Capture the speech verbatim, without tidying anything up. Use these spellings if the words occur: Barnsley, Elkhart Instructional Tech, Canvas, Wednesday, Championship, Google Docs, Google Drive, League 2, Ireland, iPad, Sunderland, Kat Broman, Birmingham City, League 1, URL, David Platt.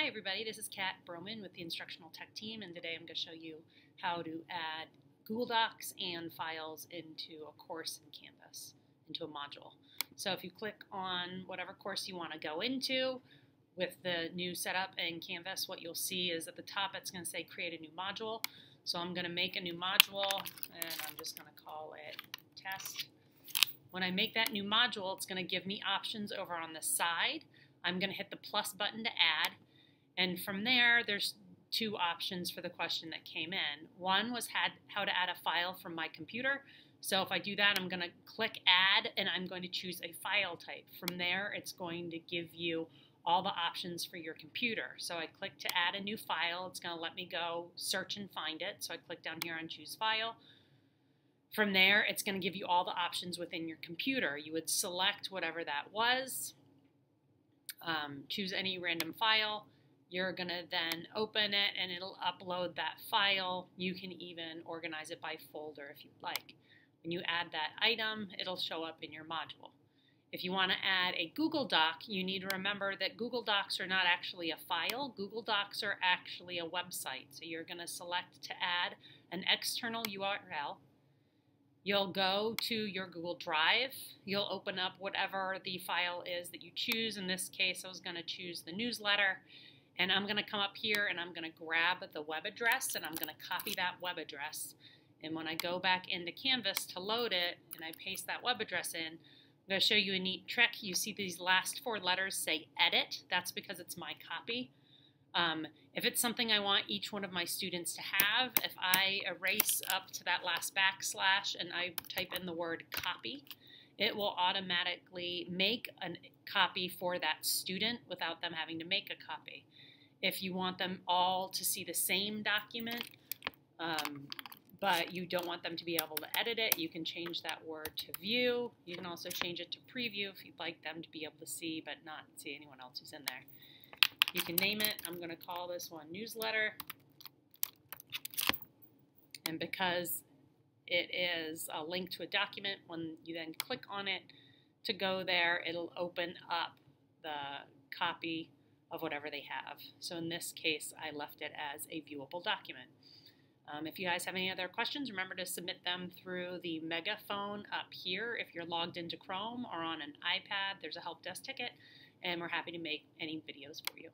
Hi everybody, this is Kat Broman with the Instructional Tech Team, and today I'm going to show you how to add Google Docs and files into a course in Canvas, into a module. So if you click on whatever course you want to go into with the new setup in Canvas, what you'll see is at the top it's going to say create a new module. So I'm going to make a new module and I'm just going to call it test. When I make that new module, it's going to give me options over on the side. I'm going to hit the plus button to add. And from there, there's two options for the question that came in. One was had, how to add a file from my computer. So if I do that, I'm going to click add, and I'm going to choose a file type. From there, it's going to give you all the options for your computer. So I click to add a new file. It's going to let me go search and find it. So I click down here on choose file. From there, it's going to give you all the options within your computer. You would select whatever that was, um, choose any random file. You're going to then open it and it'll upload that file. You can even organize it by folder if you'd like. When you add that item, it'll show up in your module. If you want to add a Google Doc, you need to remember that Google Docs are not actually a file. Google Docs are actually a website. So you're going to select to add an external U R L. You'll go to your Google Drive. You'll open up whatever the file is that you choose. In this case, I was going to choose the newsletter. And I'm going to come up here and I'm going to grab the web address and I'm going to copy that web address. And when I go back into Canvas to load it and I paste that web address in, I'm going to show you a neat trick. You see these last four letters say edit. That's because it's my copy. Um, if it's something I want each one of my students to have, if I erase up to that last backslash and I type in the word copy, it will automatically make a copy for that student without them having to make a copy. If you want them all to see the same document, um, but you don't want them to be able to edit it, you can change that word to view. You can also change it to preview if you'd like them to be able to see, but not see anyone else who's in there. You can name it. I'm going to call this one newsletter. And because it is a link to a document, when you then click on it to go there, it'll open up the copy of whatever they have. So in this case, I left it as a viewable document. Um, if you guys have any other questions, remember to submit them through the megaphone up here. If you're logged into Chrome or on an iPad, there's a help desk ticket, and we're happy to make any videos for you.